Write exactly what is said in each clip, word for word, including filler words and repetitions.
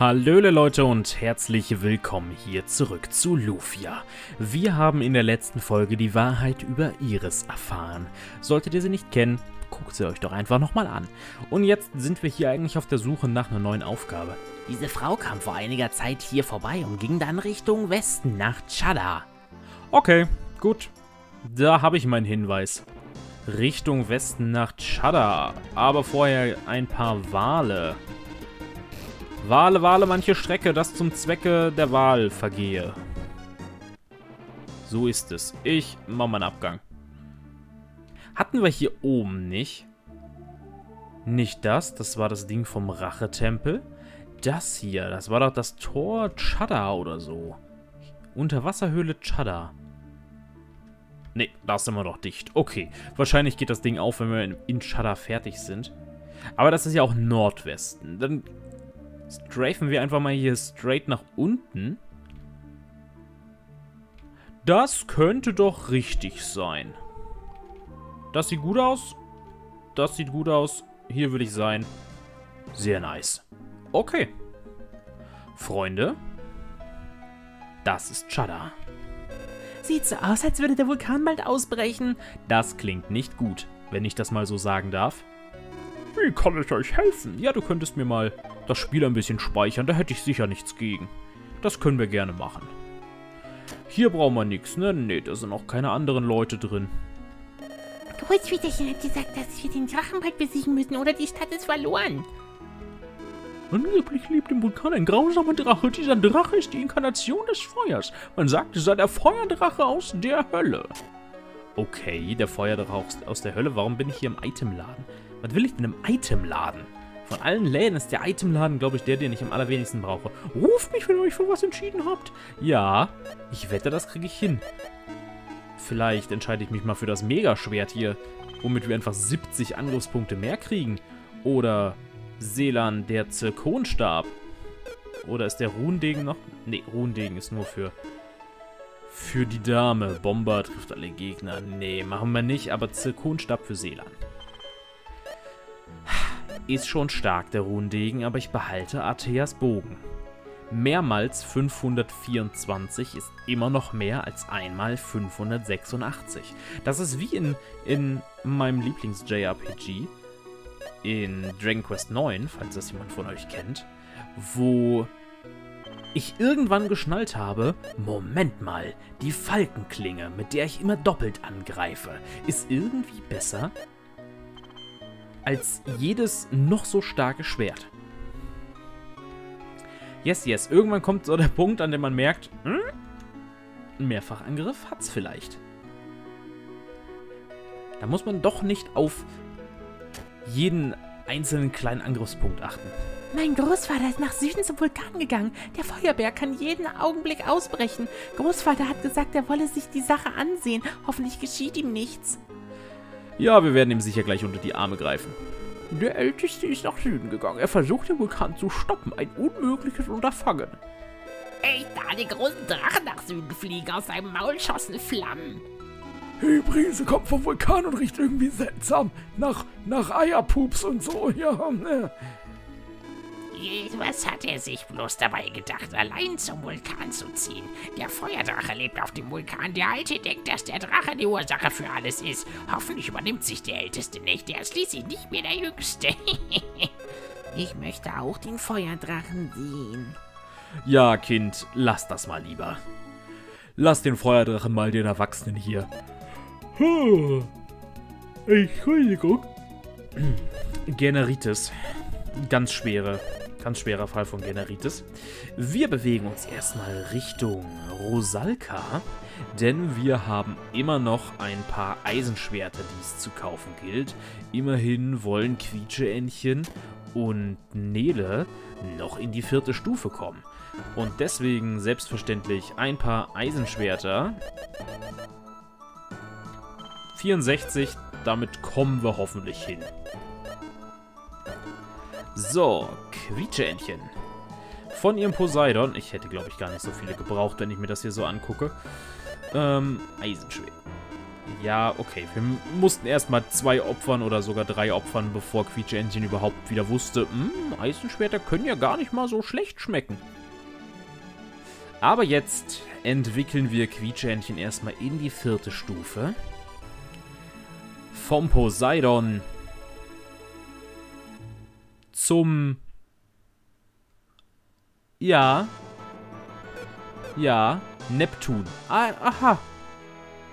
Hallöle Leute und herzlich willkommen hier zurück zu Lufia. Wir haben in der letzten Folge die Wahrheit über Iris erfahren. Solltet ihr sie nicht kennen, guckt sie euch doch einfach nochmal an. Und jetzt sind wir hier eigentlich auf der Suche nach einer neuen Aufgabe. Diese Frau kam vor einiger Zeit hier vorbei und ging dann Richtung Westen nach Chadda. Okay, gut. Da habe ich meinen Hinweis. Richtung Westen nach Chadda, aber vorher ein paar Wale. Wale, Wale, manche Strecke, das zum Zwecke der Wahl vergehe. So ist es. Ich mache meinen Abgang. Hatten wir hier oben nicht? Nicht das, das war das Ding vom Rachetempel. Das hier, das war doch das Tor Chadda oder so. Unterwasserhöhle Chadda. Ne, da sind wir doch dicht. Okay, wahrscheinlich geht das Ding auf, wenn wir in Chadda fertig sind. Aber das ist ja auch Nordwesten. Dann strafen wir einfach mal hier straight nach unten. Das könnte doch richtig sein. Das sieht gut aus. Das sieht gut aus. Hier will ich sein. Sehr nice. Okay. Freunde. Das ist Chadda. Sieht so aus, als würde der Vulkan bald ausbrechen. Das klingt nicht gut, wenn ich das mal so sagen darf. Wie kann ich euch helfen? Ja, du könntest mir mal das Spiel ein bisschen speichern, da hätte ich sicher nichts gegen. Das können wir gerne machen. Hier brauchen wir nichts, ne? Ne, da sind auch keine anderen Leute drin. Großväterchen hat gesagt, dass wir den Drachen bald besiegen müssen, oder die Stadt ist verloren. Angeblich lebt im Vulkan ein grausamer Drache. Dieser Drache ist die Inkarnation des Feuers. Man sagt, es sei der Feuerdrache aus der Hölle. Okay, der Feuerdrache aus der Hölle. Warum bin ich hier im Itemladen? Was will ich denn im Itemladen? Von allen Läden ist der Itemladen, glaube ich, der, den ich am allerwenigsten brauche. Ruft mich, wenn ihr euch für was entschieden habt. Ja, ich wette, das kriege ich hin. Vielleicht entscheide ich mich mal für das Megaschwert hier, womit wir einfach siebzig Angriffspunkte mehr kriegen. Oder Selan, der Zirkonstab. Oder ist der Runendegen noch? Ne, Runendegen ist nur für für die Dame. Bomber trifft alle Gegner. Ne, machen wir nicht, aber Zirkonstab für Selan. Ist schon stark, der Runendegen, aber ich behalte Arteas Bogen. Mehrmals fünfhundertvierundzwanzig ist immer noch mehr als einmal fünfhundertsechsundachtzig. Das ist wie in, in meinem Lieblings-J R P G, in Dragon Quest neun, falls das jemand von euch kennt, wo ich irgendwann geschnallt habe, Moment mal, die Falkenklinge, mit der ich immer doppelt angreife, ist irgendwie besser als jedes noch so starke Schwert. Yes, yes, irgendwann kommt so der Punkt, an dem man merkt, hm, ein Mehrfachangriff hat's vielleicht. Da muss man doch nicht auf jeden einzelnen kleinen Angriffspunkt achten. Mein Großvater ist nach Süden zum Vulkan gegangen. Der Feuerberg kann jeden Augenblick ausbrechen. Großvater hat gesagt, er wolle sich die Sache ansehen. Hoffentlich geschieht ihm nichts. Ja, wir werden ihm sicher gleich unter die Arme greifen. Der Älteste ist nach Süden gegangen. Er versucht, den Vulkan zu stoppen. Ein unmögliches Unterfangen. Ich sah den großen Drachen nach Süden fliegen. Aus seinem Maul schossen Flammen. Hey, Brise kommt vom Vulkan und riecht irgendwie seltsam. Nach, nach Eierpups und so. Ja, ne. Was hat er sich bloß dabei gedacht, allein zum Vulkan zu ziehen? Der Feuerdrache lebt auf dem Vulkan. Der Alte denkt, dass der Drache die Ursache für alles ist. Hoffentlich übernimmt sich der Älteste nicht. Der ist schließlich nicht mehr der Jüngste. Ich möchte auch den Feuerdrachen sehen. Ja, Kind, lass das mal lieber. Lass den Feuerdrachen mal den Erwachsenen hier. Huh. Entschuldigung. Generitis. Ganz schwere. Ganz schwerer Fall von Generitis. Wir bewegen uns erstmal Richtung Rosalka, denn wir haben immer noch ein paar Eisenschwerter, die es zu kaufen gilt. Immerhin wollen Quietscheentchen und Nele noch in die vierte Stufe kommen. Und deswegen selbstverständlich ein paar Eisenschwerter. vierundsechzig, damit kommen wir hoffentlich hin. So, Quietscheentchen. Von ihrem Poseidon. Ich hätte, glaube ich, gar nicht so viele gebraucht, wenn ich mir das hier so angucke. Ähm, Eisenschwert. Ja, okay. Wir mussten erstmal zwei opfern oder sogar drei opfern, bevor Creature Engine überhaupt wieder wusste, hm, Eisenschwerter können ja gar nicht mal so schlecht schmecken. Aber jetzt entwickeln wir Creature Engine erstmal in die vierte Stufe. Vom Poseidon zum... Ja. Ja. Neptun. Ah, aha.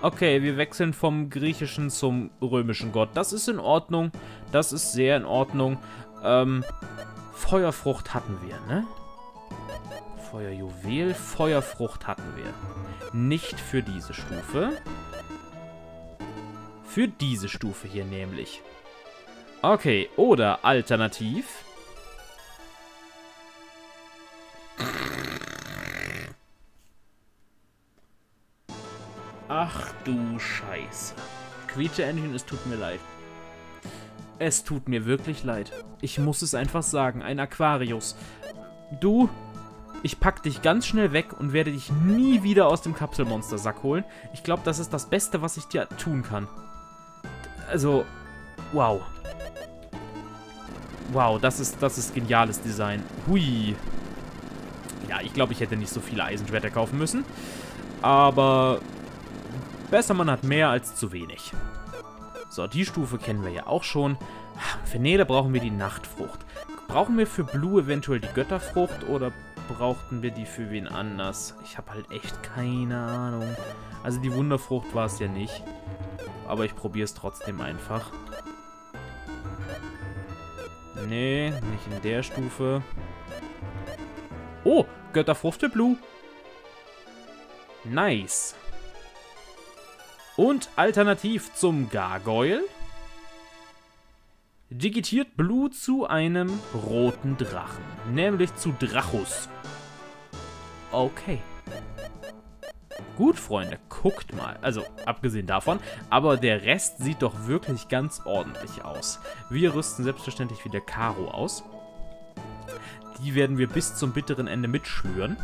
Okay, wir wechseln vom griechischen zum römischen Gott. Das ist in Ordnung. Das ist sehr in Ordnung. Ähm, Feuerfrucht hatten wir, ne? Feuerjuwel. Feuerfrucht hatten wir. Nicht für diese Stufe. Für diese Stufe hier nämlich. Okay, oder alternativ... Ach du Scheiße. Creature Engine, es tut mir leid. Es tut mir wirklich leid. Ich muss es einfach sagen. Ein Aquarius. Du, ich pack dich ganz schnell weg und werde dich nie wieder aus dem Kapselmonstersack holen. Ich glaube, das ist das Beste, was ich dir tun kann. Also, wow. Wow, das ist, das ist geniales Design. Hui. Ja, ich glaube, ich hätte nicht so viele Eisenschwerter kaufen müssen. Aber... besser, man hat mehr als zu wenig. So, die Stufe kennen wir ja auch schon. Für Nele brauchen wir die Nachtfrucht. Brauchen wir für Blue eventuell die Götterfrucht oder brauchten wir die für wen anders? Ich habe halt echt keine Ahnung. Also die Wunderfrucht war es ja nicht. Aber ich probiere es trotzdem einfach. Nee, nicht in der Stufe. Oh, Götterfrucht für Blue. Nice. Und alternativ zum Gargäuel digitiert Blue zu einem roten Drachen, nämlich zu Drachus. Okay. Gut, Freunde, guckt mal. Also, abgesehen davon, aber der Rest sieht doch wirklich ganz ordentlich aus. Wir rüsten selbstverständlich wieder Karo aus. Die werden wir bis zum bitteren Ende mitschwören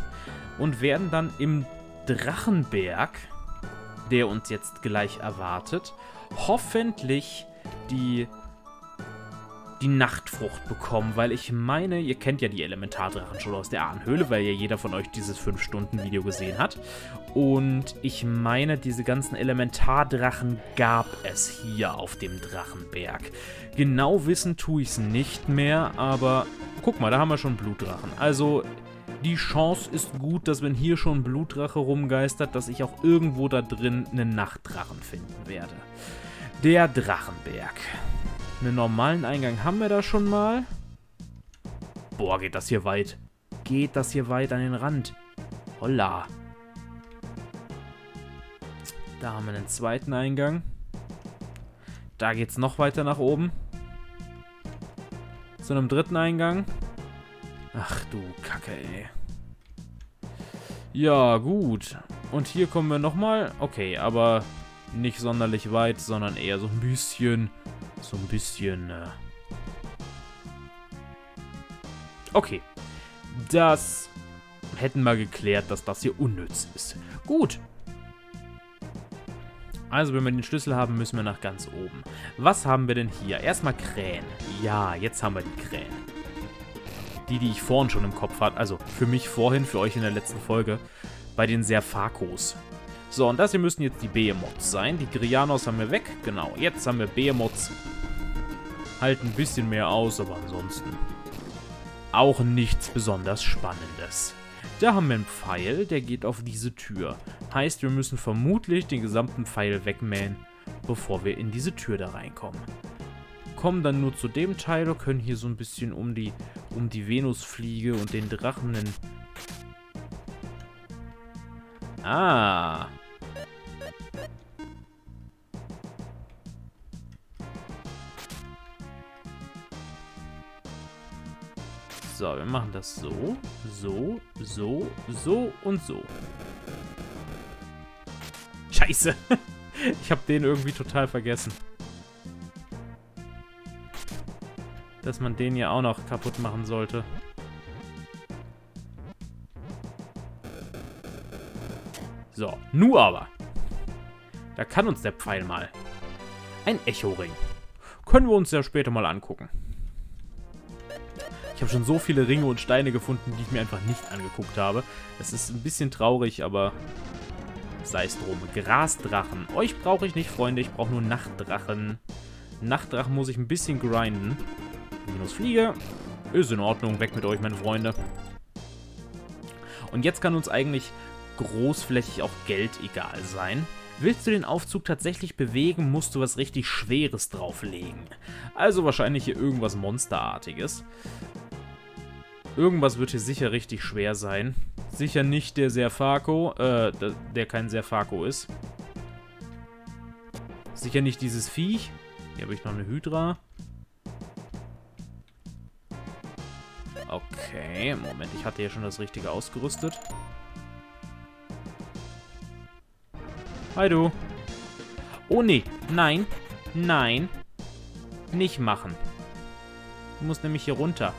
und werden dann im Drachenberg, der uns jetzt gleich erwartet, hoffentlich die, die Nachtfrucht bekommen, weil ich meine, ihr kennt ja die Elementardrachen schon aus der Ahnenhöhle, weil ja jeder von euch dieses fünf Stunden Video gesehen hat. Und ich meine, diese ganzen Elementardrachen gab es hier auf dem Drachenberg. Genau wissen tue ich es nicht mehr, aber guck mal, da haben wir schon Blutdrachen. Also... die Chance ist gut, dass wenn hier schon ein Blutdrache rumgeistert, dass ich auch irgendwo da drin einen Nachtdrachen finden werde. Der Drachenberg. Einen normalen Eingang haben wir da schon mal. Boah, geht das hier weit. Geht das hier weit an den Rand. Holla. Da haben wir einen zweiten Eingang. Da geht's noch weiter nach oben. Zu einem dritten Eingang. Ach du Kacke, ey. Ja, gut. Und hier kommen wir nochmal. Okay, aber nicht sonderlich weit, sondern eher so ein bisschen... So ein bisschen... Äh okay. Das hätten wir geklärt, dass das hier unnütz ist. Gut. Also, wenn wir den Schlüssel haben, müssen wir nach ganz oben. Was haben wir denn hier? Erstmal Krähen. Ja, jetzt haben wir die Krähen. Die, die ich vorhin schon im Kopf hatte, also für mich vorhin, für euch in der letzten Folge, bei den Serfakos. So, und das hier müssen jetzt die Behemods sein. Die Grianos haben wir weg, genau. Jetzt haben wir Behemods. Halt ein bisschen mehr aus, aber ansonsten auch nichts besonders Spannendes. Da haben wir einen Pfeil, der geht auf diese Tür. Heißt, wir müssen vermutlich den gesamten Pfeil wegmähen, bevor wir in diese Tür da reinkommen. Kommen dann nur zu dem Teil und können hier so ein bisschen um die um die Venusfliege und den Drachen. Ah. So, wir machen das so, so, so, so und so. Scheiße. Ich habe den irgendwie total vergessen. Dass man den ja auch noch kaputt machen sollte. So, nu aber. Da kann uns der Pfeil mal. Ein Echo-Ring. Können wir uns ja später mal angucken. Ich habe schon so viele Ringe und Steine gefunden, die ich mir einfach nicht angeguckt habe. Es ist ein bisschen traurig, aber sei es drum. Grasdrachen. Euch brauche ich nicht, Freunde. Ich brauche nur Nachtdrachen. Nachtdrachen muss ich ein bisschen grinden. Venusfliege. Ist in Ordnung. Weg mit euch, meine Freunde. Und jetzt kann uns eigentlich großflächig auch Geld egal sein. Willst du den Aufzug tatsächlich bewegen, musst du was richtig Schweres drauflegen. Also wahrscheinlich hier irgendwas Monsterartiges. Irgendwas wird hier sicher richtig schwer sein. Sicher nicht der Serfakos, äh, der kein Serfakos ist. Sicher nicht dieses Viech. Hier habe ich noch eine Hydra. Okay, Moment, ich hatte ja schon das Richtige ausgerüstet. Hi du. Oh nee, nein, nein, nicht machen. Du musst nämlich hier runter.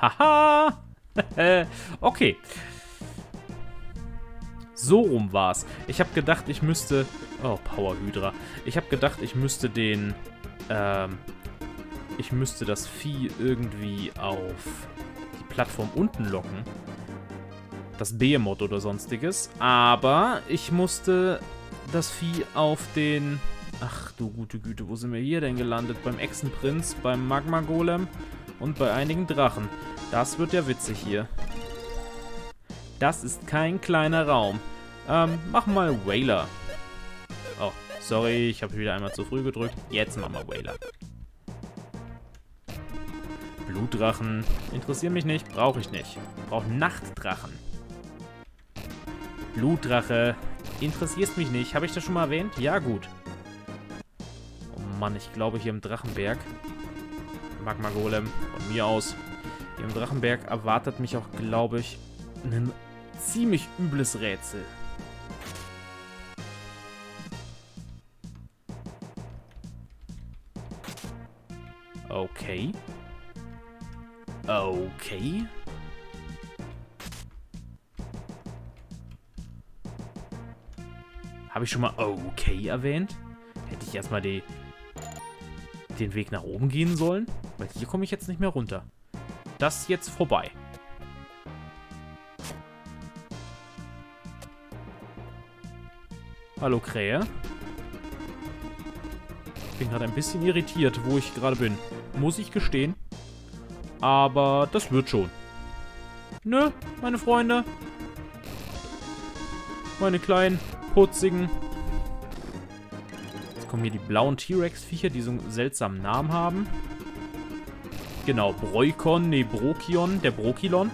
Haha! Okay. So rum war's. Ich habe gedacht, ich müsste... Oh, Powerhydra. Ich habe gedacht, ich müsste den... Ähm, ich müsste das Vieh irgendwie auf die Plattform unten locken. Das Behemods oder sonstiges. Aber ich musste das Vieh auf den... Ach du gute Güte, wo sind wir hier denn gelandet? Beim Echsenprinz, beim Magmagolem und bei einigen Drachen. Das wird ja witzig hier. Das ist kein kleiner Raum. Ähm, mach mal Wailer. Oh, sorry, ich habe wieder einmal zu früh gedrückt. Jetzt mach mal Wailer. Blutdrachen. Interessieren mich nicht, brauche ich nicht. Brauche Nachtdrachen. Blutdrache. Interessierst mich nicht. Habe ich das schon mal erwähnt? Ja, gut. Oh Mann, ich glaube hier im Drachenberg... Magmagolem, von mir aus. Hier im Drachenberg erwartet mich auch, glaube ich, ein ziemlich übles Rätsel. Okay. Okay. Habe ich schon mal okay erwähnt? Hätte ich erstmal die... den Weg nach oben gehen sollen, weil hier komme ich jetzt nicht mehr runter. Das ist jetzt vorbei. Hallo Krähe. Ich bin gerade ein bisschen irritiert, wo ich gerade bin. Muss ich gestehen. Aber das wird schon. Nö, meine Freunde. Meine kleinen, putzigen... Kommen hier die blauen T-Rex-Viecher, die so einen seltsamen Namen haben. Genau, Brokilon, ne, Brokion, der Brokilon.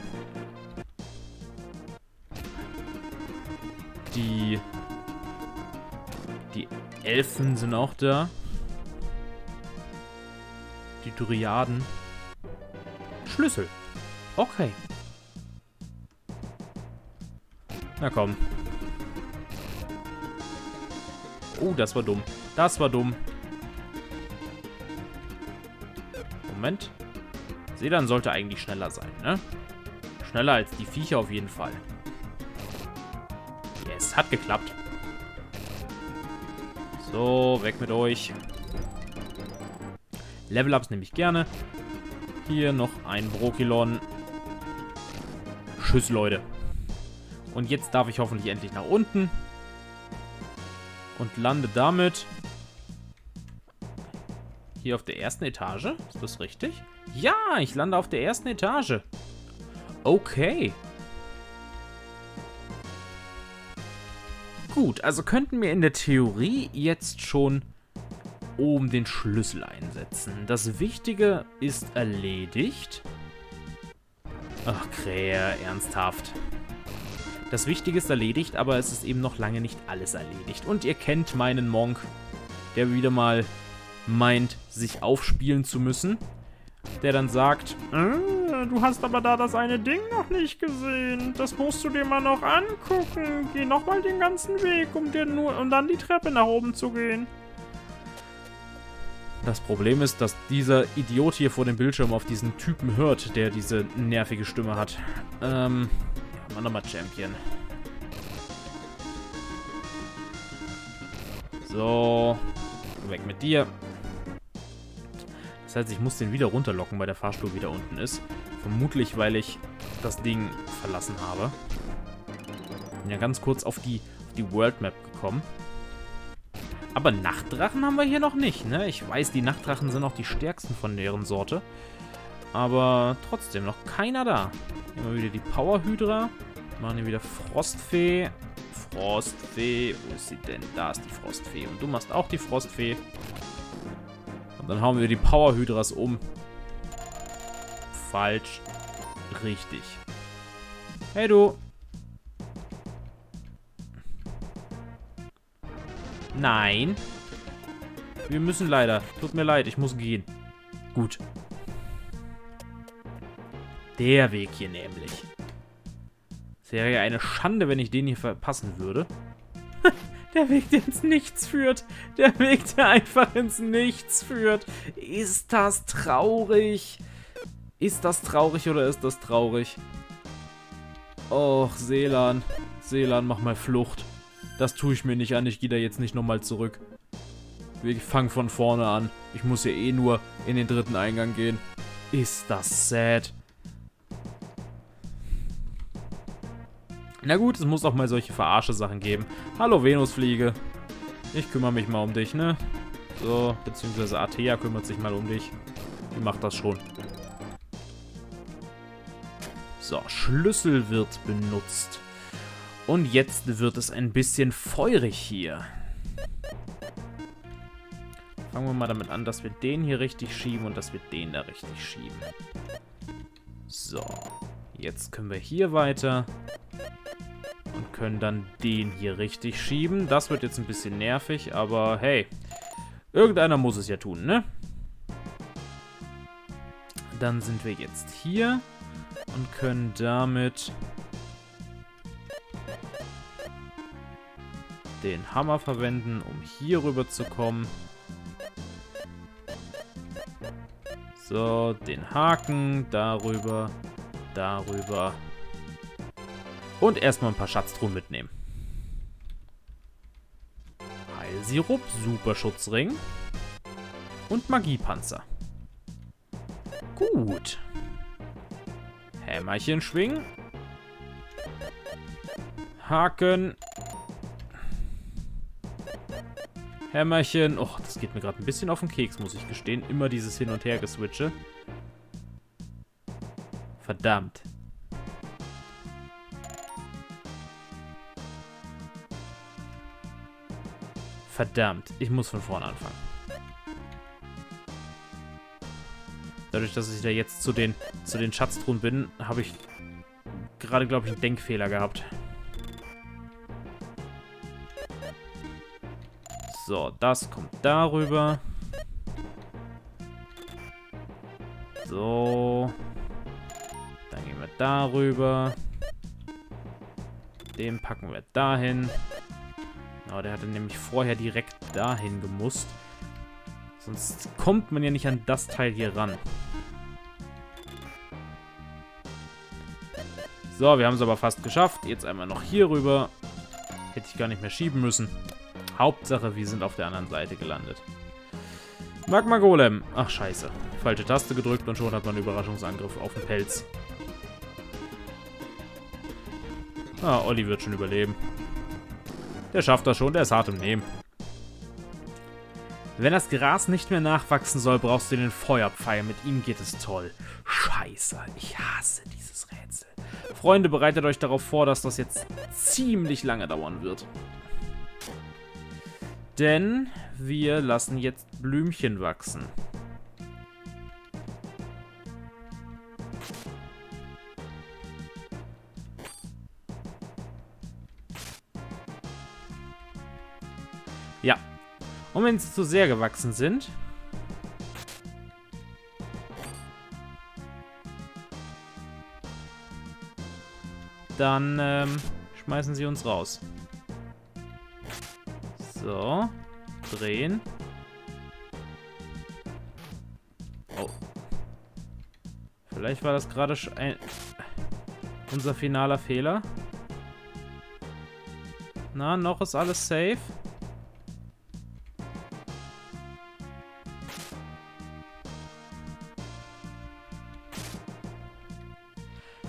Die, die Elfen sind auch da. Die Dryaden. Schlüssel. Okay. Na komm. Oh, das war dumm. Das war dumm. Moment. Selan sollte eigentlich schneller sein, ne? Schneller als die Viecher auf jeden Fall. Yes, hat geklappt. So, weg mit euch. Level-Ups nehme ich gerne. Hier noch ein Brokilon. Tschüss, Leute. Und jetzt darf ich hoffentlich endlich nach unten. Und lande damit hier auf der ersten Etage. Ist das richtig? Ja, ich lande auf der ersten Etage. Okay. Gut, also könnten wir in der Theorie jetzt schon oben den Schlüssel einsetzen. Das Wichtige ist erledigt. Ach, Krähe, ernsthaft. Das Wichtige ist erledigt, aber es ist eben noch lange nicht alles erledigt. Und ihr kennt meinen Monk, der wieder mal meint, sich aufspielen zu müssen. Der dann sagt, äh, du hast aber da das eine Ding noch nicht gesehen. Das musst du dir mal noch angucken. Geh nochmal den ganzen Weg, um, dir nur, um dann die Treppe nach oben zu gehen. Das Problem ist, dass dieser Idiot hier vor dem Bildschirm auf diesen Typen hört, der diese nervige Stimme hat. Ähm... Nochmal Champion. So. Weg mit dir. Das heißt, ich muss den wieder runterlocken, weil der Fahrstuhl wieder unten ist. Vermutlich, weil ich das Ding verlassen habe. Bin ja ganz kurz auf die, auf die World Map gekommen. Aber Nachtdrachen haben wir hier noch nicht, ne? Ich weiß, die Nachtdrachen sind auch die stärksten von deren Sorte. Aber trotzdem noch keiner da. Immer wieder die Powerhydra. Machen hier wieder Frostfee. Frostfee. Wo ist sie denn? Da ist die Frostfee. Und du machst auch die Frostfee. Und dann hauen wir die Powerhydras um. Falsch. Richtig. Hey du. Nein. Wir müssen leider. Tut mir leid, ich muss gehen. Gut. Der Weg hier nämlich. Es wäre ja eine Schande, wenn ich den hier verpassen würde. Der Weg, der ins Nichts führt. Der Weg, der einfach ins Nichts führt. Ist das traurig? Ist das traurig oder ist das traurig? Och, Selan. Selan, mach mal Flucht. Das tue ich mir nicht an. Ich gehe da jetzt nicht nochmal zurück. Wir fangen von vorne an. Ich muss ja eh nur in den dritten Eingang gehen. Ist das sad. Na gut, es muss auch mal solche Verarsche-Sachen geben. Hallo, Venusfliege. Ich kümmere mich mal um dich, ne? So, beziehungsweise Artea kümmert sich mal um dich. Die macht das schon. So, Schlüssel wird benutzt. Und jetzt wird es ein bisschen feurig hier. Fangen wir mal damit an, dass wir den hier richtig schieben und dass wir den da richtig schieben. So, jetzt können wir hier weiter. Und können dann den hier richtig schieben. Das wird jetzt ein bisschen nervig, aber hey. Irgendeiner muss es ja tun, ne? Dann sind wir jetzt hier. Und können damit den Hammer verwenden, um hier rüber zu kommen. So, den Haken, darüber, darüber. Und erstmal ein paar Schatztruhen mitnehmen. Heilsirup, Superschutzring und Magiepanzer. Gut. Hämmerchen schwingen. Haken. Hämmerchen. Och, das geht mir gerade ein bisschen auf den Keks, muss ich gestehen. Immer dieses Hin- und Her-Geswitche. Verdammt. Verdammt, ich muss von vorne anfangen. Dadurch, dass ich da jetzt zu den, zu den Schatztruhen bin, habe ich gerade, glaube ich, einen Denkfehler gehabt. So, das kommt darüber. So. Dann gehen wir darüber. Den packen wir dahin. Oh, der hatte nämlich vorher direkt dahin gemusst. Sonst kommt man ja nicht an das Teil hier ran. So, wir haben es aber fast geschafft. Jetzt einmal noch hier rüber. Hätte ich gar nicht mehr schieben müssen. Hauptsache, wir sind auf der anderen Seite gelandet. Magmagolem. Ach, scheiße. Falsche Taste gedrückt und schon hat man einen Überraschungsangriff auf den Pelz. Ah, Olli wird schon überleben. Der schafft das schon, der ist hart im Nehmen. Wenn das Gras nicht mehr nachwachsen soll, brauchst du den Feuerpfeil. Mit ihm geht es toll. Scheiße, ich hasse dieses Rätsel. Freunde, bereitet euch darauf vor, dass das jetzt ziemlich lange dauern wird. Denn wir lassen jetzt Blümchen wachsen. Ja. Und wenn sie zu sehr gewachsen sind, dann ähm, schmeißen sie uns raus. So. Drehen. Oh. Vielleicht war das gerade ein unser finaler Fehler. Na, noch ist alles safe.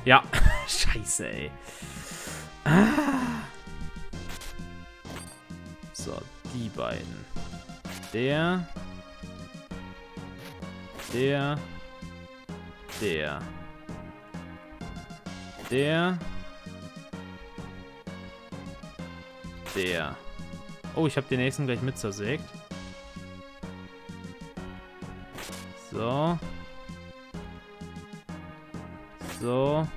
Ja. Scheiße, ey. Ah. So, die beiden. Der. Der. Der. Der. Der. Oh, ich habe den nächsten gleich mit zersägt. So. So.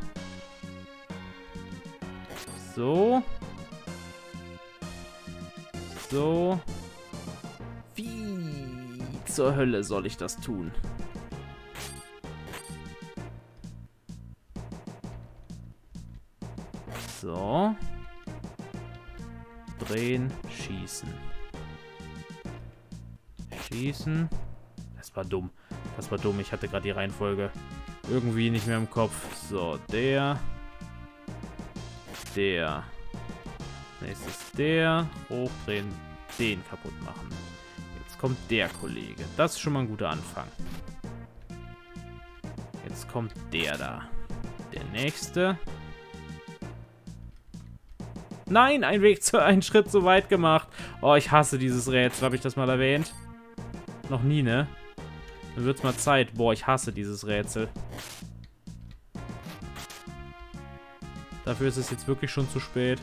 So. So. Wie zur Hölle soll ich das tun? So. Drehen, schießen. Schießen. Das war dumm. Das war dumm. Ich hatte gerade die Reihenfolge irgendwie nicht mehr im Kopf. So, der. Der. Nächstes der. Hochdrehen, den kaputt machen. Jetzt kommt der Kollege. Das ist schon mal ein guter Anfang. Jetzt kommt der da. Der nächste. Nein, ein Weg zu, einen Schritt zu weit gemacht. Oh, ich hasse dieses Rätsel. Habe ich das mal erwähnt? Noch nie, ne? Dann wird's mal Zeit. Boah, ich hasse dieses Rätsel. Dafür ist es jetzt wirklich schon zu spät.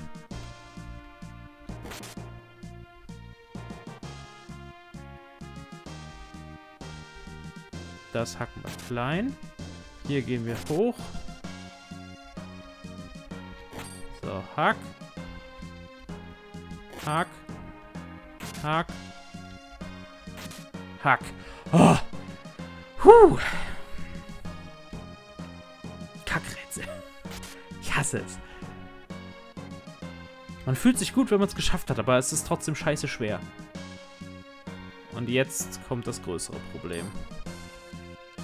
Das hacken wir klein. Hier gehen wir hoch. So, hack. Hack. Hack. Hack. Oh. Huh. Kackrätsel. Ich hasse es. Man fühlt sich gut, wenn man es geschafft hat, aber es ist trotzdem scheiße schwer. Und jetzt kommt das größere Problem.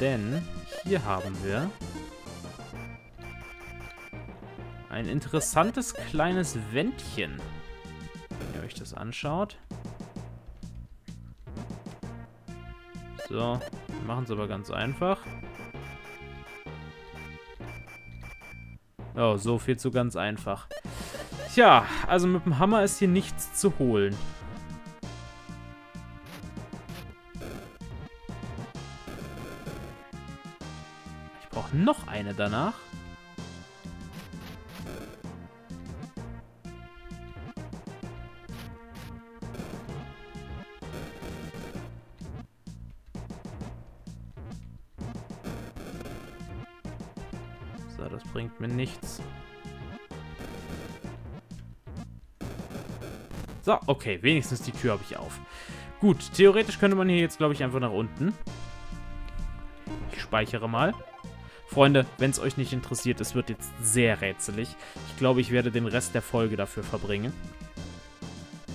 Denn hier haben wir ein interessantes kleines Wändchen. Wenn ihr euch das anschaut. So, wir machen es aber ganz einfach. Oh, so viel zu ganz einfach. Tja, also mit dem Hammer ist hier nichts zu holen. Ich brauche noch eine danach. Das bringt mir nichts. So, okay. Wenigstens die Tür habe ich auf. Gut, theoretisch könnte man hier jetzt, glaube ich, einfach nach unten. Ich speichere mal. Freunde, wenn es euch nicht interessiert, es wird jetzt sehr rätselig. Ich glaube, ich werde den Rest der Folge dafür verbringen.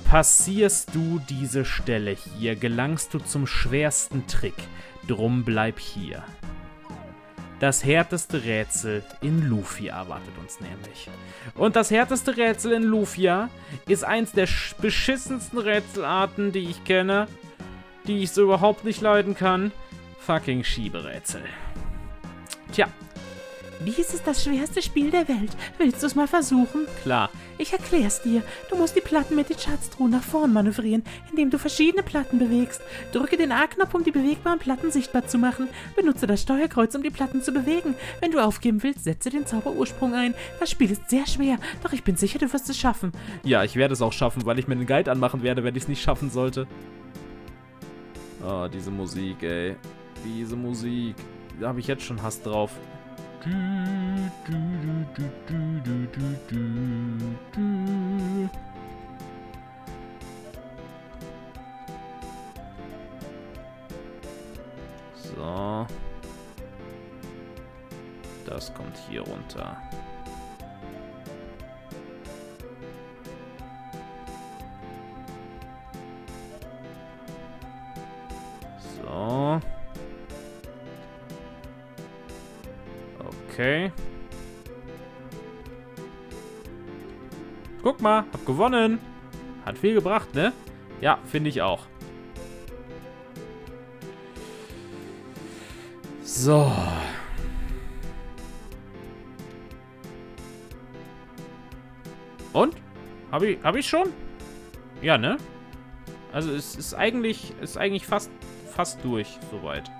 Passierst du diese Stelle hier, gelangst du zum schwersten Trick. Drum bleib hier. Das härteste Rätsel in Lufia erwartet uns nämlich. Und das härteste Rätsel in Lufia ist eins der beschissensten Rätselarten, die ich kenne, die ich so überhaupt nicht leiden kann. Fucking Schieberätsel. Tja. Dies ist das schwerste Spiel der Welt. Willst du es mal versuchen? Klar. Ich erklär's dir. Du musst die Platten mit den Schatztruhen nach vorn manövrieren, indem du verschiedene Platten bewegst. Drücke den A-Knopf, um die bewegbaren Platten sichtbar zu machen. Benutze das Steuerkreuz, um die Platten zu bewegen. Wenn du aufgeben willst, setze den Zauberursprung ein. Das Spiel ist sehr schwer, doch ich bin sicher, du wirst es schaffen. Ja, ich werde es auch schaffen, weil ich mir den Guide anmachen werde, wenn ich es nicht schaffen sollte. Oh, diese Musik, ey. Diese Musik. Da habe ich jetzt schon Hass drauf. So. Das kommt hier runter. So. Okay. Guck mal, hab gewonnen. Hat viel gebracht, ne? Ja, finde ich auch. So. Und? Habe ich, hab ich schon? Ja, ne? Also es ist eigentlich, ist eigentlich fast, fast durch, soweit.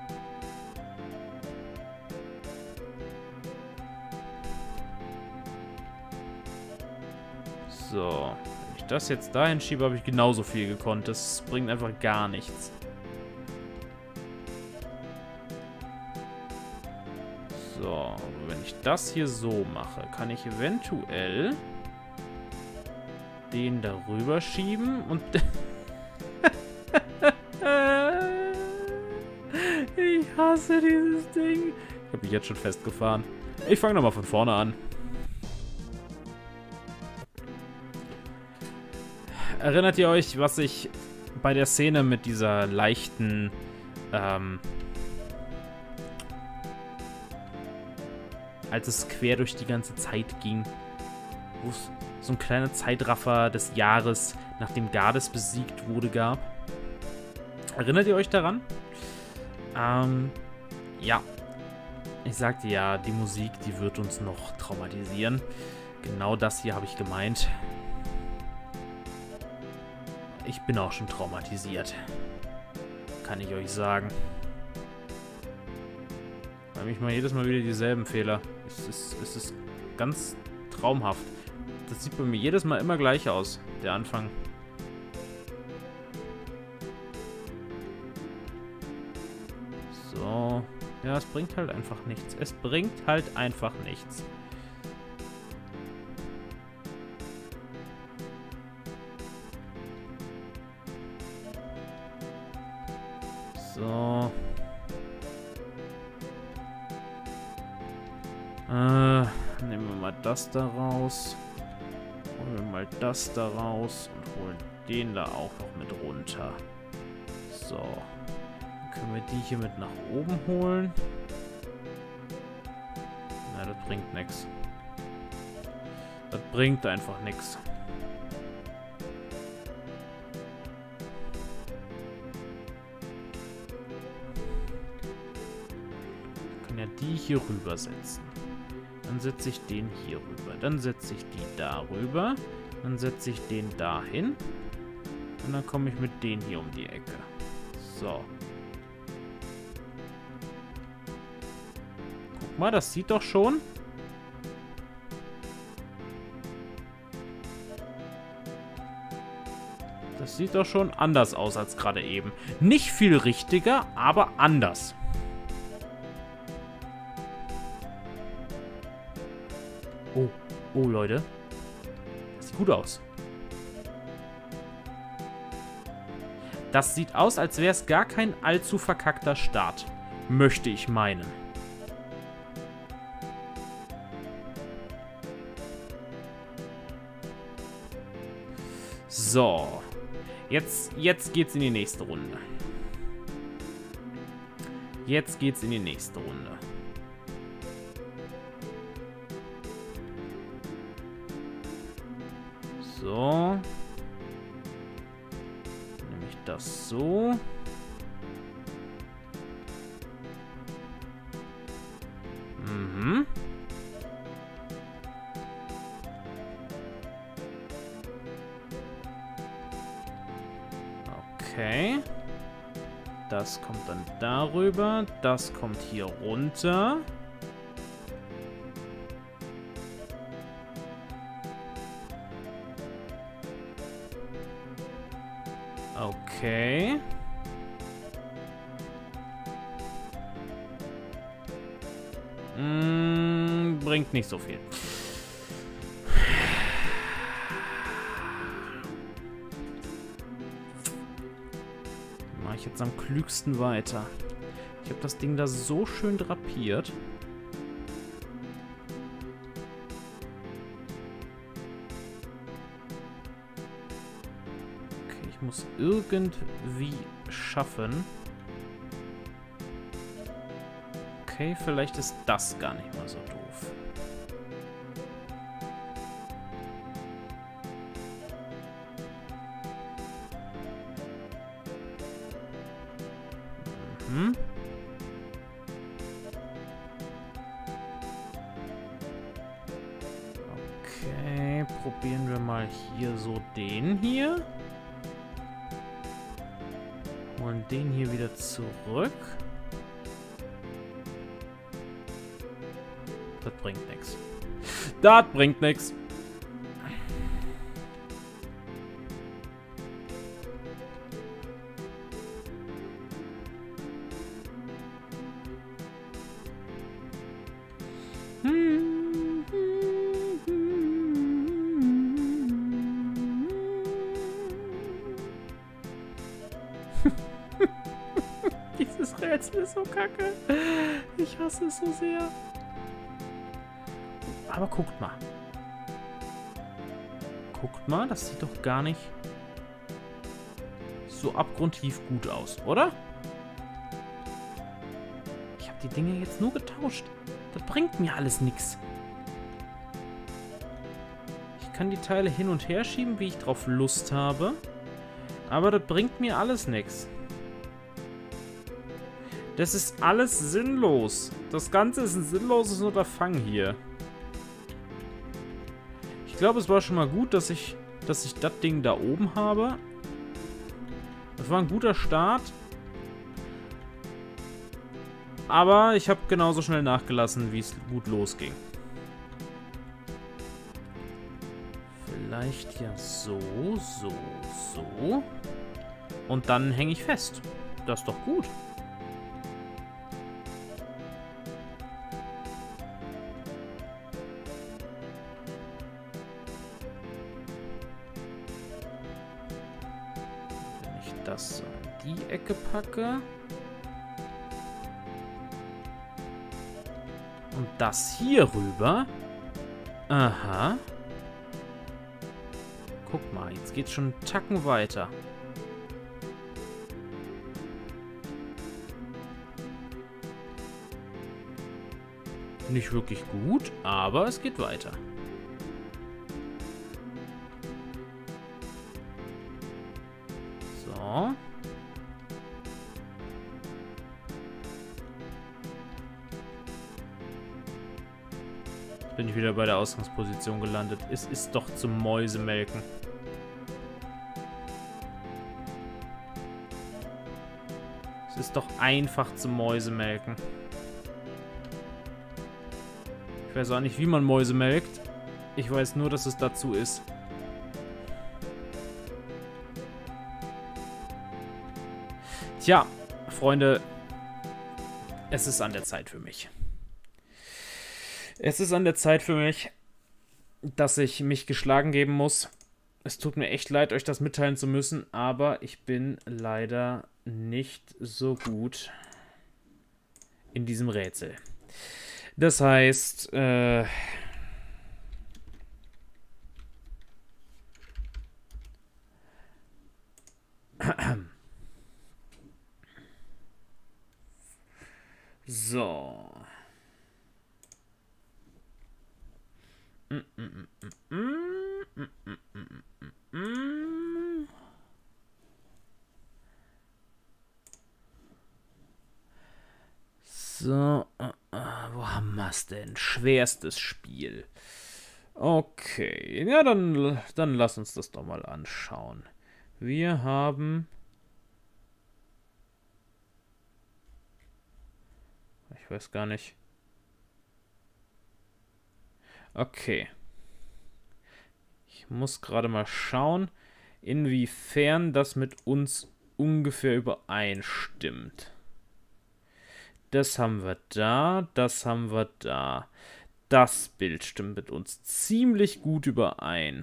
So, wenn ich das jetzt dahin schiebe, habe ich genauso viel gekonnt. Das bringt einfach gar nichts. So, wenn ich das hier so mache, kann ich eventuell den darüber schieben und ich hasse dieses Ding. Ich habe mich jetzt schon festgefahren. Ich fange nochmal von vorne an. Erinnert ihr euch, was ich bei der Szene mit dieser leichten, ähm, als es quer durch die ganze Zeit ging, wo es so ein kleiner Zeitraffer des Jahres, nachdem Gades besiegt wurde, gab? Erinnert ihr euch daran? Ähm, ja. Ich sagte ja, die Musik, die wird uns noch traumatisieren. Genau das hier habe ich gemeint. Ich bin auch schon traumatisiert. Kann ich euch sagen. Weil ich mal jedes Mal wieder dieselben Fehler. Es ist, es ist ganz traumhaft. Das sieht bei mir jedes Mal immer gleich aus, der Anfang. So. Ja, es bringt halt einfach nichts. Es bringt halt einfach nichts. So. Äh, nehmen wir mal das da raus. Holen wir mal das da raus. Und holen den da auch noch mit runter. So. Dann können wir die hier mit nach oben holen. Na, das bringt nichts. Das bringt einfach nichts. Die hier rüber setzen. Dann setze ich den hier rüber. Dann setze ich die da rüber. Dann setze ich den da hin. Und dann komme ich mit denen hier um die Ecke. So. Guck mal, das sieht doch schon. Das sieht doch schon anders aus als gerade eben. Nicht viel richtiger, aber anders. Oh, oh Leute. Das sieht gut aus. Das sieht aus, als wäre es gar kein allzu verkackter Start. Möchte ich meinen. So. Jetzt, jetzt geht's in die nächste Runde. Jetzt geht's in die nächste Runde. So. Nehme ich das so. Mhm. Okay. Das kommt dann darüber. Das kommt hier runter. Okay. Mm, bringt nicht so viel. Mache ich jetzt am klügsten weiter. Ich habe das Ding da so schön drapiert. Muss irgendwie schaffen. Okay, vielleicht ist das gar nicht mal so doof. Mhm. Okay, Okay, probieren wir mal hier so den hier. Und den hier wieder zurück. Das bringt nichts. Das bringt nichts. Dieses Rätsel ist so kacke. Ich hasse es so sehr. Aber guckt mal. Guckt mal, das sieht doch gar nicht so abgrundtief gut aus, oder? Ich habe die Dinge jetzt nur getauscht. Das bringt mir alles nichts. Ich kann die Teile hin und her schieben, wie ich drauf Lust habe. Aber das bringt mir alles nichts. Das ist alles sinnlos. Das Ganze ist ein sinnloses Unterfangen hier. Ich glaube, es war schon mal gut, dass ich, dass ich das Ding da oben habe. Das war ein guter Start. Aber ich habe genauso schnell nachgelassen, wie es gut losging. Vielleicht ja so, so, so. Und dann hänge ich fest. Das ist doch gut. Das in die Ecke packe. Und das hier rüber. Aha. Guck mal, jetzt geht's schon einen Tacken weiter. Nicht wirklich gut, aber es geht weiter. Bin ich wieder bei der Ausgangsposition gelandet. Es ist doch zum Mäusemelken. Es ist doch einfach zum Mäusemelken. Ich weiß auch nicht, wie man Mäuse melkt. Ich weiß nur, dass es dazu ist. Tja, Freunde, es ist an der Zeit für mich. Es ist an der Zeit für mich, dass ich mich geschlagen geben muss. Es tut mir echt leid, euch das mitteilen zu müssen, aber ich bin leider nicht so gut in diesem Rätsel. Das heißt, äh, so. So, äh, wo haben wir es denn? Schwerstes Spiel. Okay, ja, dann, dann lass uns das doch mal anschauen. Wir haben... Ich weiß gar nicht... Okay. Ich muss gerade mal schauen, inwiefern das mit uns ungefähr übereinstimmt. Das haben wir da, das haben wir da. Das Bild stimmt mit uns ziemlich gut überein.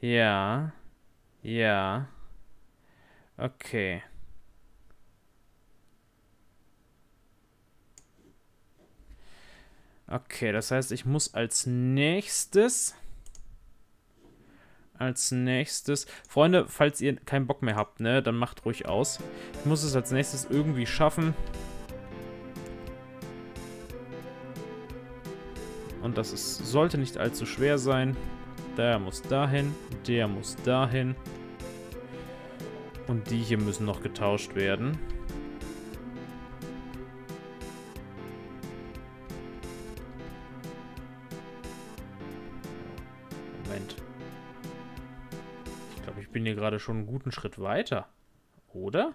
Ja, ja. Okay. Okay, das heißt, ich muss als nächstes, als nächstes, Freunde, falls ihr keinen Bock mehr habt, ne, dann macht ruhig aus. Ich muss es als nächstes irgendwie schaffen. Und das ist, sollte nicht allzu schwer sein. Der muss dahin, der muss dahin. Und die hier müssen noch getauscht werden. Moment. Ich glaube, ich bin hier gerade schon einen guten Schritt weiter. Oder?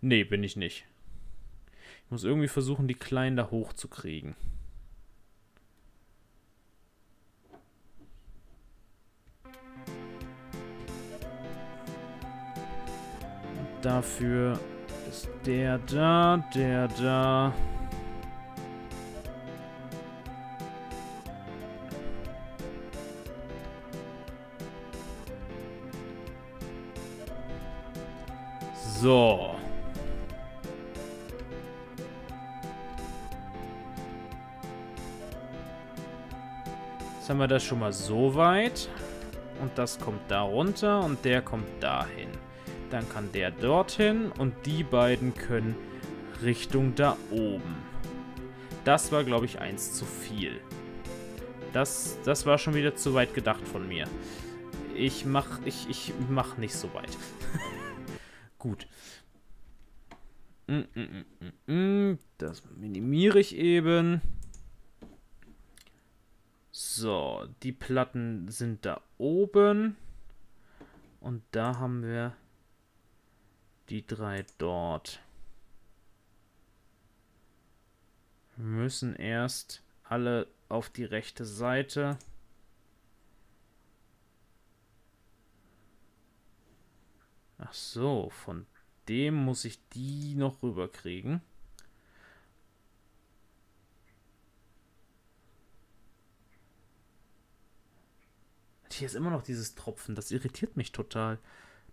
Nee, bin ich nicht. Ich muss irgendwie versuchen, die Kleinen da hochzukriegen. Und dafür ist der da, der da. So. Jetzt haben wir das schon mal so weit. Und das kommt da runter und der kommt dahin. Dann kann der dorthin und die beiden können Richtung da oben. Das war, glaube ich, eins zu viel. Das, das war schon wieder zu weit gedacht von mir. Ich mach, ich, ich mach nicht so weit. Gut. Das minimiere ich eben. So, die Platten sind da oben. Und da haben wir die drei dort. Wir müssen erst alle auf die rechte Seite. Ach so, von dem muss ich die noch rüberkriegen. Hier ist immer noch dieses Tropfen. Das irritiert mich total.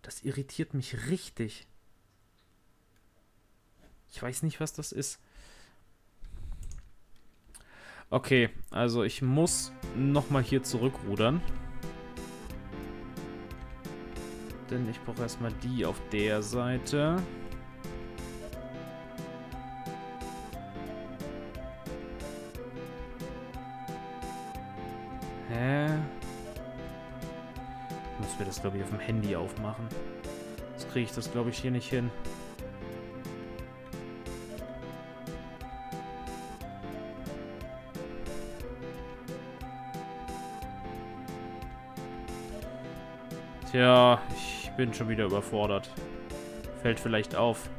Das irritiert mich richtig. Ich weiß nicht, was das ist. Okay, also ich muss nochmal hier zurückrudern. Denn ich brauche erstmal die auf der Seite. Hä? Ich muss mir das, glaube ich, auf dem Handy aufmachen. Sonst kriege ich das, glaube ich, hier nicht hin. Tja, ich bin schon wieder überfordert. Fällt vielleicht auf.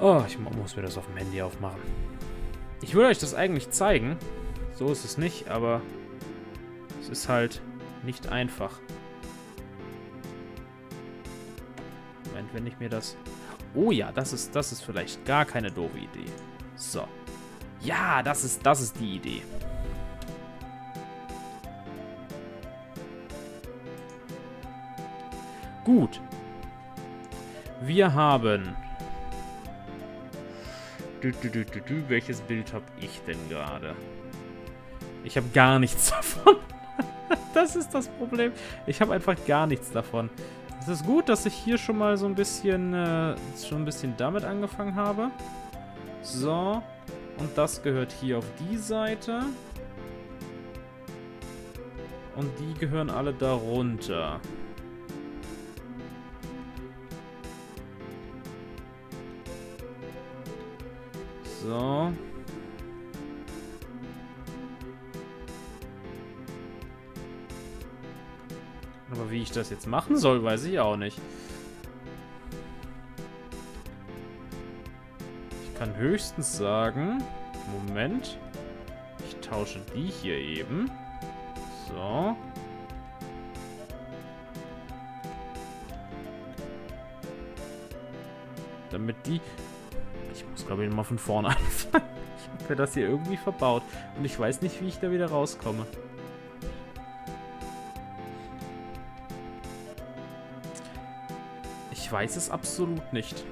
Oh, ich muss mir das auf dem Handy aufmachen. Ich will euch das eigentlich zeigen. So ist es nicht, aber es ist halt nicht einfach. Moment, wenn ich mir das... Oh ja, das ist, das ist vielleicht gar keine doofe Idee. So. Ja, das ist, das ist die Idee. Gut. Wir haben... Du, du, du, du, du. Welches Bild habe ich denn gerade? Ich habe gar nichts davon. Das ist das Problem. Ich habe einfach gar nichts davon. Es ist gut, dass ich hier schon mal so ein bisschen, äh, schon ein bisschen damit angefangen habe. So... Und das gehört hier auf die Seite. Und die gehören alle darunter. So. Aber wie ich das jetzt machen soll, weiß ich auch nicht. Kann höchstens sagen, Moment, ich tausche die hier eben. So. Damit die... Ich muss, glaube ich, mal von vorne anfangen. Ich habe mir das hier irgendwie verbaut. Und ich weiß nicht, wie ich da wieder rauskomme. Ich weiß es absolut nicht.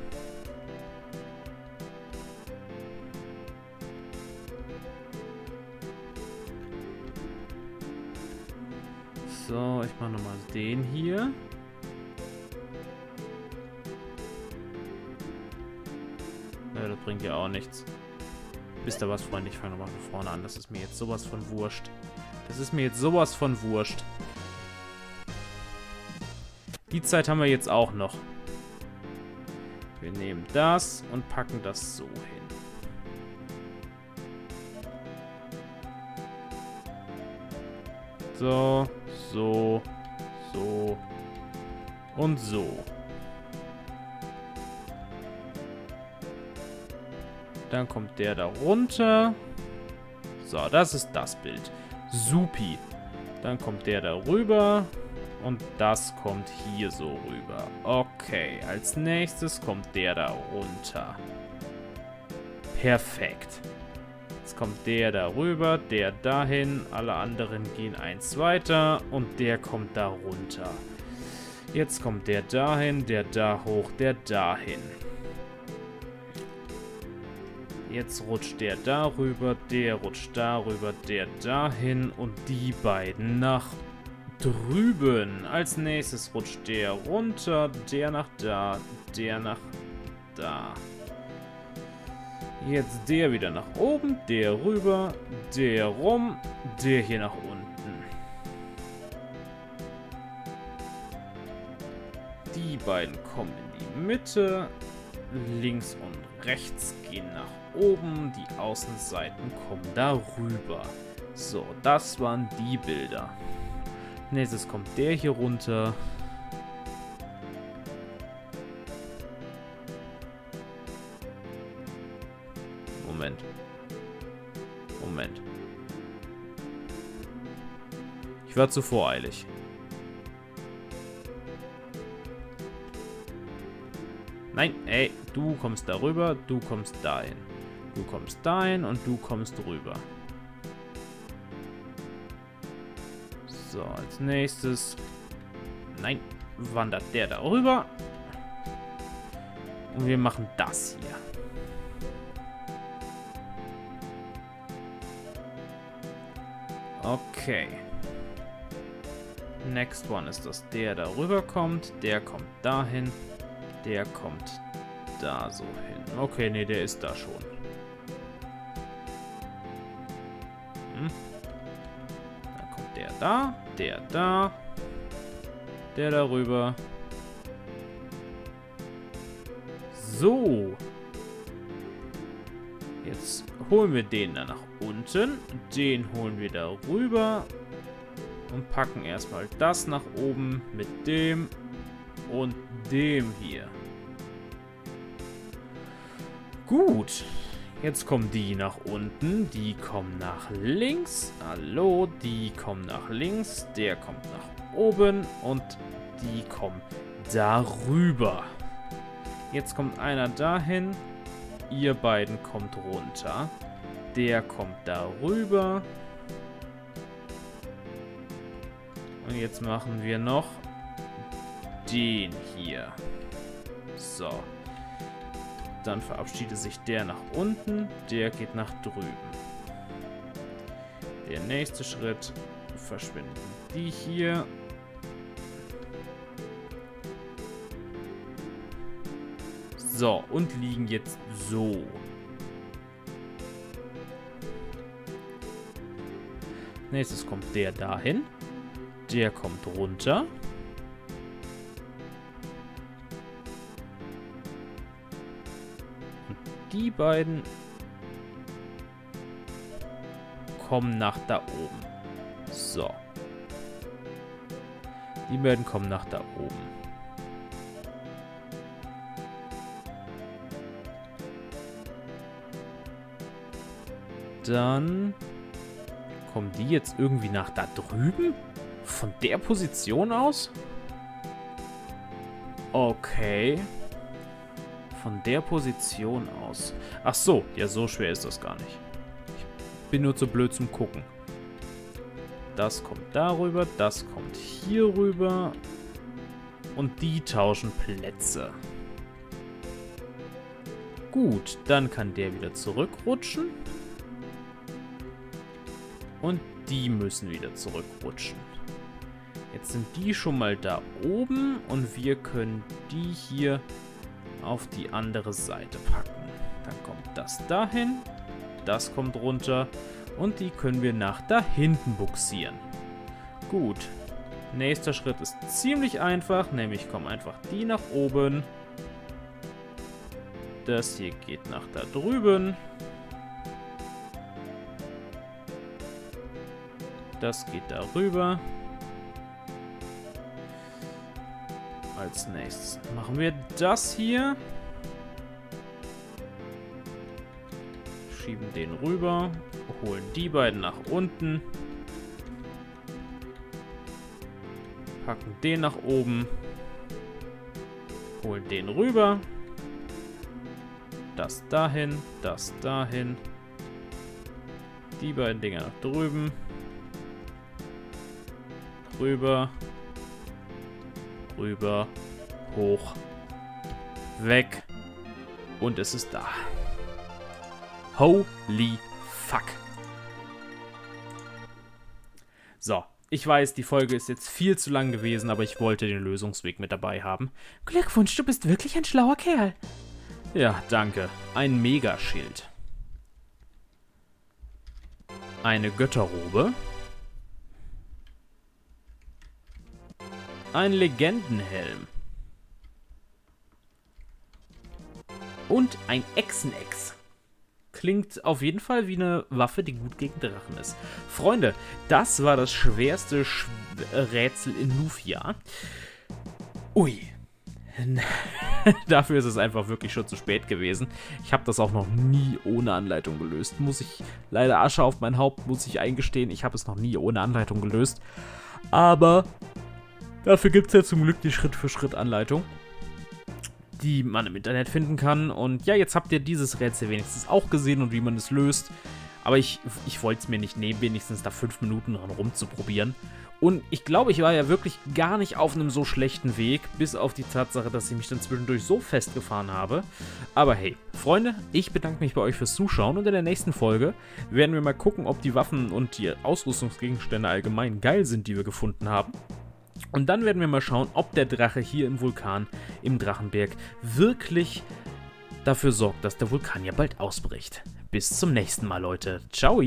So, ich mache nochmal den hier. Ja, das bringt ja auch nichts. Wisst ihr was, Freunde? Ich fange nochmal von vorne an. Das ist mir jetzt sowas von wurscht. Das ist mir jetzt sowas von wurscht. Die Zeit haben wir jetzt auch noch. Wir nehmen das und packen das so hin. So, so, so und so. Dann kommt der da runter. So, das ist das Bild. Supi. Dann kommt der da rüber. Und das kommt hier so rüber. Okay, als nächstes kommt der da runter. Perfekt. Jetzt kommt der da rüber, der dahin. Alle anderen gehen eins weiter. Und der kommt da runter. Jetzt kommt der dahin, der da hoch, der dahin. Jetzt rutscht der darüber, der rutscht darüber, der dahin und die beiden nach drüben. Als nächstes rutscht der runter, der nach da, der nach da. Jetzt der wieder nach oben, der rüber, der rum, der hier nach unten. Die beiden kommen in die Mitte, links und rechts gehen nach oben. Oben, die Außenseiten kommen darüber. So, das waren die Bilder. Nächstes kommt der hier runter. Moment. Moment. Ich war zu voreilig. Nein, ey, du kommst darüber, du kommst dahin. Du kommst dahin und du kommst rüber. So, als nächstes... Nein, wandert der da rüber. Und wir machen das hier. Okay. Next one ist, dass der da rüber kommt. Der kommt dahin. Der kommt da so hin. Okay, nee, der ist da schon. Dann kommt der da, der da, der darüber. So. Jetzt holen wir den da nach unten. Den holen wir da rüber. Und packen erstmal das nach oben mit dem und dem hier. Gut. Jetzt kommen die nach unten, die kommen nach links, hallo, die kommen nach links, der kommt nach oben und die kommen darüber. Jetzt kommt einer dahin, ihr beiden kommt runter, der kommt darüber. Und jetzt machen wir noch den hier. So. Dann verabschiedet sich der nach unten, der geht nach drüben. Der nächste Schritt, verschwinden die hier. So, und liegen jetzt so. Nächstes kommt der dahin, der kommt runter. Die beiden kommen nach da oben. So. Die beiden kommen nach da oben. Dann kommen die jetzt irgendwie nach da drüben? Von der Position aus? Okay. Von der Position aus. Ach so, ja, so schwer ist das gar nicht. Ich bin nur zu blöd zum Gucken. Das kommt darüber, das kommt hier rüber. Und die tauschen Plätze. Gut, dann kann der wieder zurückrutschen. Und die müssen wieder zurückrutschen. Jetzt sind die schon mal da oben und wir können die hier auf die andere Seite packen. Dann kommt das dahin, das kommt runter und die können wir nach da hinten buxieren. Gut. Nächster Schritt ist ziemlich einfach, nämlich kommen einfach die nach oben. Das hier geht nach da drüben. Das geht darüber. Als nächstes machen wir das hier. Schieben den rüber. Holen die beiden nach unten. Packen den nach oben. Holen den rüber. Das dahin. Das dahin. Die beiden Dinger nach drüben. Rüber. Rüber. Hoch. Weg. Und es ist da. Holy fuck. So. Ich weiß, die Folge ist jetzt viel zu lang gewesen, aber ich wollte den Lösungsweg mit dabei haben. Glückwunsch, du bist wirklich ein schlauer Kerl. Ja, danke. Ein Megaschild. Eine Götterrobe. Ein Legendenhelm. Und ein Echsenex. Klingt auf jeden Fall wie eine Waffe, die gut gegen Drachen ist. Freunde, das war das schwerste Sch Rätsel in Lufia. Ui. Dafür ist es einfach wirklich schon zu spät gewesen. Ich habe das auch noch nie ohne Anleitung gelöst. Muss ich, leider Asche auf mein Haupt, muss ich eingestehen. Ich habe es noch nie ohne Anleitung gelöst. Aber dafür gibt es ja zum Glück die Schritt-für-Schritt-Anleitung, die man im Internet finden kann. Und ja, jetzt habt ihr dieses Rätsel wenigstens auch gesehen und wie man es löst. Aber ich, ich wollte es mir nicht nehmen, wenigstens da fünf Minuten dran rumzuprobieren. Und ich glaube, ich war ja wirklich gar nicht auf einem so schlechten Weg, bis auf die Tatsache, dass ich mich dann zwischendurch so festgefahren habe. Aber hey, Freunde, ich bedanke mich bei euch fürs Zuschauen. Und in der nächsten Folge werden wir mal gucken, ob die Waffen und die Ausrüstungsgegenstände allgemein geil sind, die wir gefunden haben. Und dann werden wir mal schauen, ob der Drache hier im Vulkan, im Drachenberg, wirklich dafür sorgt, dass der Vulkan ja bald ausbricht. Bis zum nächsten Mal, Leute. Ciao!